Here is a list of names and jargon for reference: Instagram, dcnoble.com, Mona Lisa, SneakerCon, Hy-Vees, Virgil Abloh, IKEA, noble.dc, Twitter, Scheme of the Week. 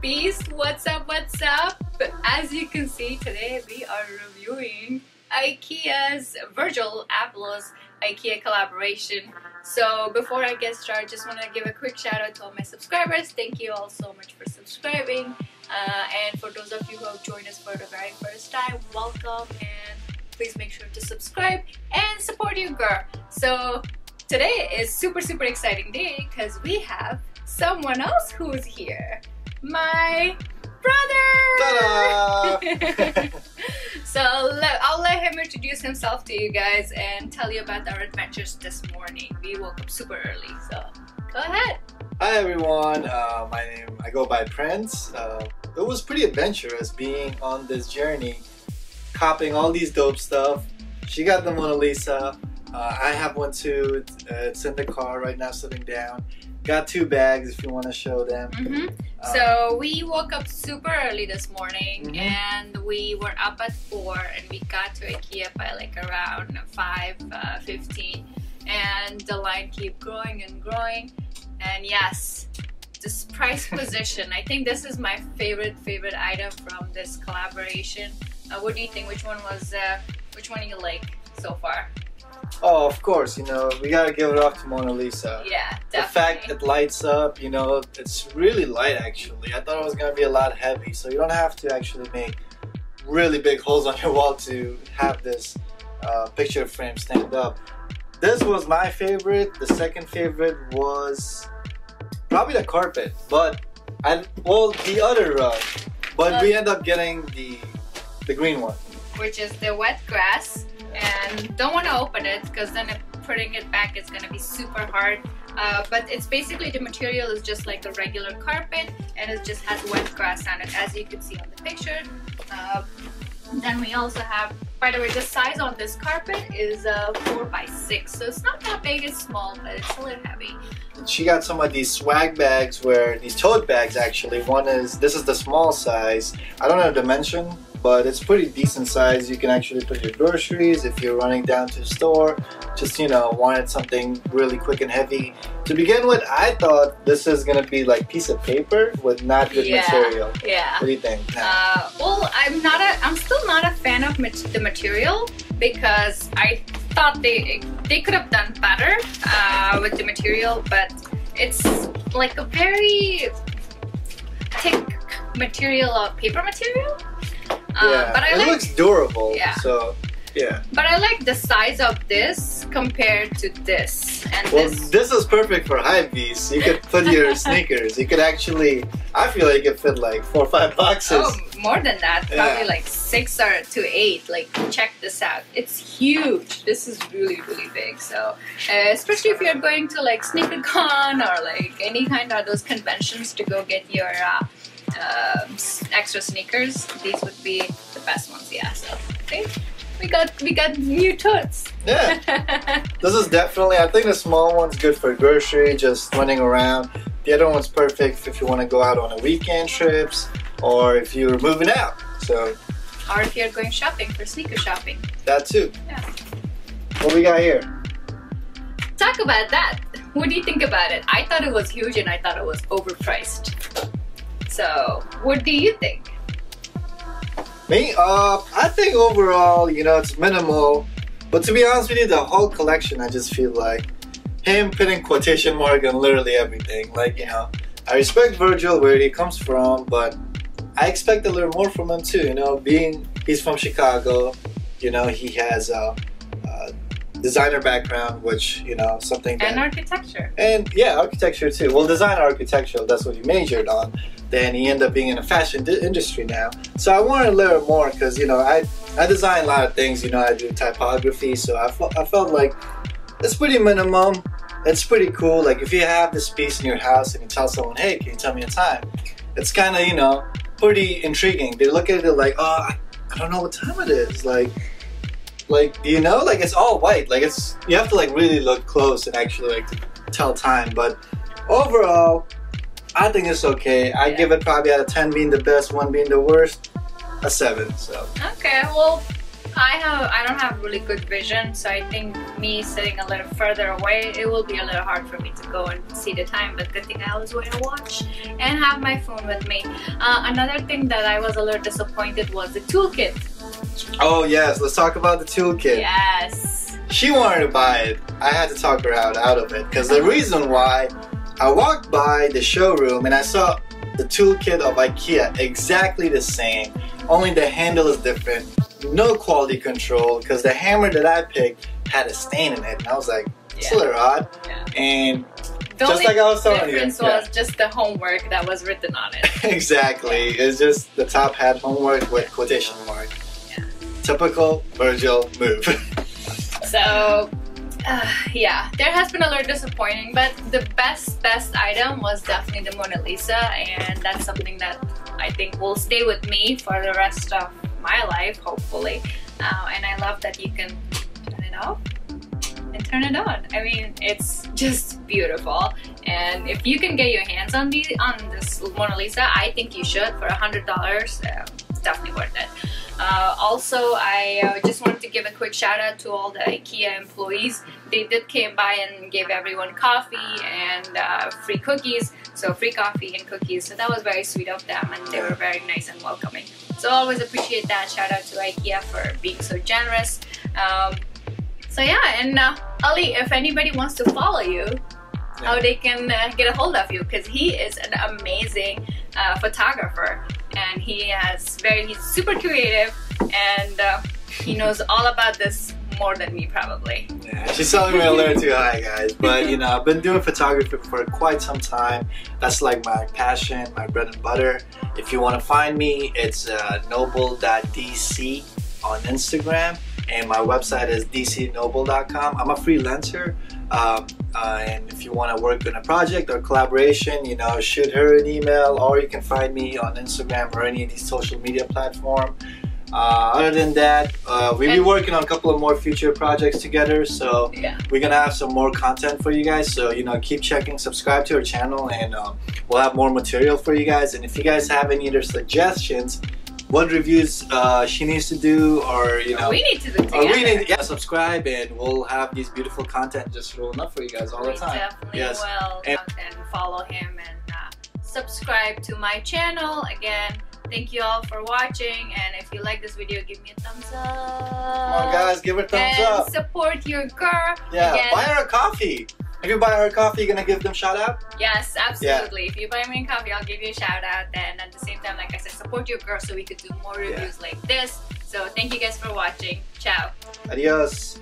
Beast, what's up, what's up? As you can see, today we are reviewing IKEA's Virgil Abloh's IKEA collaboration. So before I get started, just want to give a quick shout out to all my subscribers. Thank you all so much for subscribing, and for those of you who have joined us for the very first time, welcome, and please make sure to subscribe and support your girl. So today is super exciting day because we have someone else who's here, my brother. So I'll let him introduce himself to you guys and tell you about our adventures this morning. We woke up super early, so go ahead. Hi everyone, I go by Prince. It was pretty adventurous being on this journey, copying all these dope stuff. She got the Mona Lisa. I have one too. It's in the car right now, sitting down. Got two bags if you want to show them. So we woke up super early this morning, and we were up at 4 and we got to IKEA by like around 5:15, and the line keep growing and growing. And yes, this price position, I think this is my favorite item from this collaboration. What do you think? Which one you like so far? Oh, of course, you know, we gotta give it off to Mona Lisa. Yeah, definitely. The fact it lights up, you know, it's really light actually. I thought it was gonna be a lot heavy, so you don't have to actually make really big holes on your wall to have this picture frame stand up. This was my favorite. The second favorite was probably the carpet, but the other rug, but we end up getting the green one, which is the wet grass. And don't want to open it because then putting it back is going to be super hard, but it's basically, the material is just like a regular carpet and it just has wet grass on it, as you can see on the picture. Then we also have, by the way, the size on this carpet is 4 by 6, so it's not that big, it's small, but it's a little heavy. She got some of these swag bags, where these tote bags actually. This is the small size. I don't know the dimension, but it's pretty decent size. You can actually put your groceries if you're running down to the store, just, you know, wanted something really quick and heavy. To begin with, I thought this is gonna be like piece of paper with not good material. Yeah. What do you think? Well, I'm still not a fan of the material, because I thought they could have done better with the material, but it's like a very thick material, paper material. But it looks durable, so yeah. But I like the size of this compared to this. This is perfect for Hy-Vees. You could put your sneakers. You could actually, I feel like you could fit like 4 or 5 boxes. Oh, more than that. Probably like 6 to 8. Like, check this out. It's huge. This is really big. So especially if you're going to like SneakerCon or like any kind of those conventions to go get your extra sneakers, these would be the best ones. Yeah, so okay, we got new totes. Yeah. This is definitely, I think the small one's good for grocery, just running around. The other one's perfect if you want to go out on a weekend trips, or if you're moving out, so, or if you're going shopping, for sneaker shopping, that too. Yeah. What we got here? Talk about that. What do you think about it? I thought it was huge and I thought it was overpriced. So, what do you think? Me? I think overall, you know, it's minimal. But to be honest with you, the whole collection, I just feel like him putting quotation mark on literally everything. Like, you know, I respect Virgil, where he comes from, but I expect a little more from him too. You know, being he's from Chicago, you know, he has a designer background, which, you know, something that, and architecture. And yeah, architecture too. Well, design architecture, that's what he majored on. Then he ended up being in the fashion industry now. So I wanted to learn more because, you know, I design a lot of things. You know, I do typography, so I felt like it's pretty minimum. It's pretty cool. Like, if you have this piece in your house and you tell someone, hey, can you tell me a time? It's kind of, you know, pretty intriguing. They look at it like, oh, I don't know what time it is. Like, you know, like, it's all white. Like, it's, you have to like really look close and actually like tell time. But overall, I think it's okay. I give it probably out of 10 being the best, 1 being the worst, a 7. So okay, well, I don't have really good vision, so I think me sitting a little further away, it will be a little hard for me to go and see the time, but good thing I always wear a watch and have my phone with me. Another thing that I was a little disappointed was the toolkit. Oh yes, let's talk about the toolkit. Yes. She wanted to buy it. I had to talk her out of it, because the reason why, I walked by the showroom and I saw the toolkit of IKEA exactly the same, only the handle is different. No quality control, because the hammer that I picked had a stain in it, and I was like, it's a little odd. Yeah. And the just like I was telling you, difference was just the homework that was written on it. Exactly. It's just the top had homework with quotation mark. Yeah. Typical Virgil move. So yeah, there has been a little disappointing, but the best item was definitely the Mona Lisa, and that's something that I think will stay with me for the rest of my life, hopefully. And I love that you can turn it off and turn it on. I mean, it's just beautiful. And if you can get your hands on this Mona Lisa, I think you should. For $100, it's definitely worth it. Also, I just wanted to give a quick shout out to all the IKEA employees. They did came by and gave everyone coffee and free cookies. So free coffee and cookies. So that was very sweet of them, and they were very nice and welcoming. So always appreciate that. Shout out to IKEA for being so generous. So yeah, and Ali, if anybody wants to follow you, how they can get a hold of you, because he is an amazing photographer. And he's super creative, and he knows all about this more than me probably. Yeah, she's telling me a little too high, guys, but you know, I've been doing photography for quite some time. That's like my passion, my bread and butter. If you want to find me, it's noble.dc on Instagram, and my website is dcnoble.com. I'm a freelancer. And if you want to work on a project or collaboration, you know, shoot her an email, or you can find me on Instagram or any of these social media platform. Other than that, we'll be working on a couple of more future projects together, so we're gonna have some more content for you guys. So you know, keep checking, subscribe to our channel, and we'll have more material for you guys. And if you guys have any other suggestions, what reviews she needs to do, or you know, we need to do together. Yeah, subscribe, and we'll have these beautiful content just rolling up for you guys all the time. Definitely will. And follow him and subscribe to my channel. Again, thank you all for watching, and if you like this video, give me a thumbs up. Come on, guys, give her a thumbs up. And support your girl. Yeah, again, buy her a coffee. If you buy her coffee, you're gonna give them shout out? Yes, absolutely. Yeah. If you buy me a coffee, I'll give you a shout out. And at the same time, like I said, support your girl so we could do more reviews like this. So thank you guys for watching. Ciao. Adios.